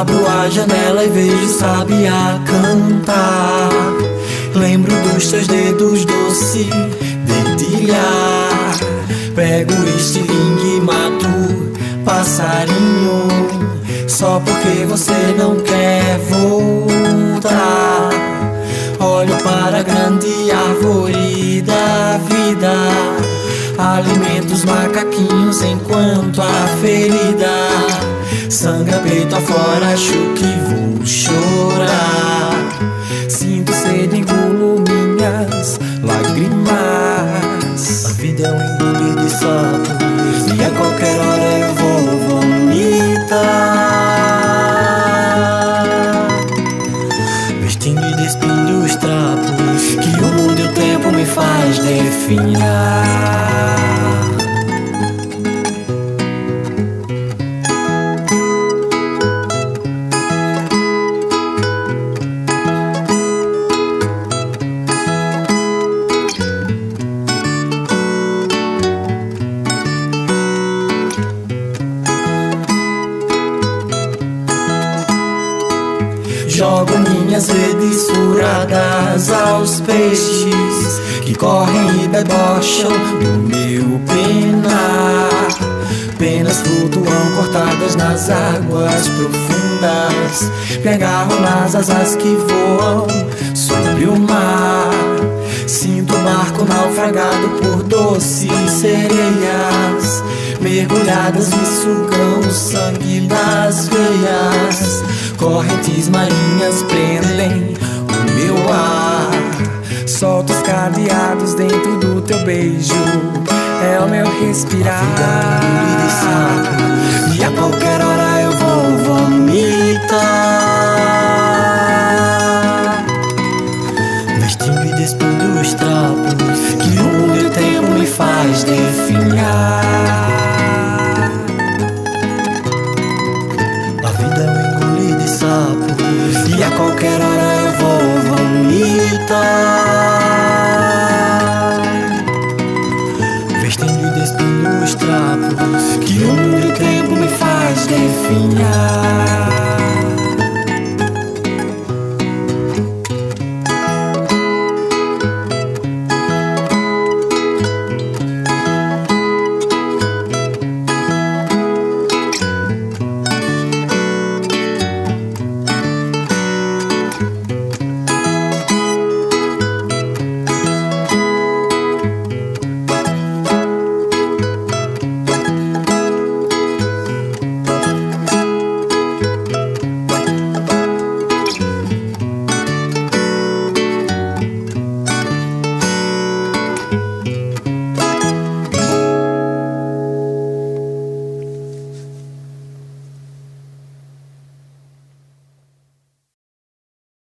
Abro a janela e vejo o sabiá cantar. Lembro dos teus dedos doce dedilhar. Pego o estilingue e mato passarinho, só porque você não quer voltar. Olho para a grande árvore da vida, alimento os macaquinhos enquanto a ferida sangra peito afora, acho que vou chorar. Sinto sede, engulo minhas lágrimas. A vida é um engolir de sapos e a qualquer hora eu vou vomitar. Vestindo e despindo os trapos que o mundo e o tempo me faz definhar. Jogo minhas redes suradas aos peixes que correm e debocham do meu penar. Penas flutuam cortadas nas águas profundas. Me agarro nas asas que voam sobre o mar. Sinto o barco naufragado por doces sereias mergulhadas e sugam o sangue das veias. Correntes marinhas prendem o meu ar. Solto os cadeados dentro do teu beijo, é o meu respirar. A vida é um e a qualquer hora eu vou vomitar. Vestindo e despindo os trapos que o mundo e o tempo me faz definhar. E a qualquer hora eu vou vomitar. Vestindo e despindo os trapos que o mundo e o tempo me faz definhar.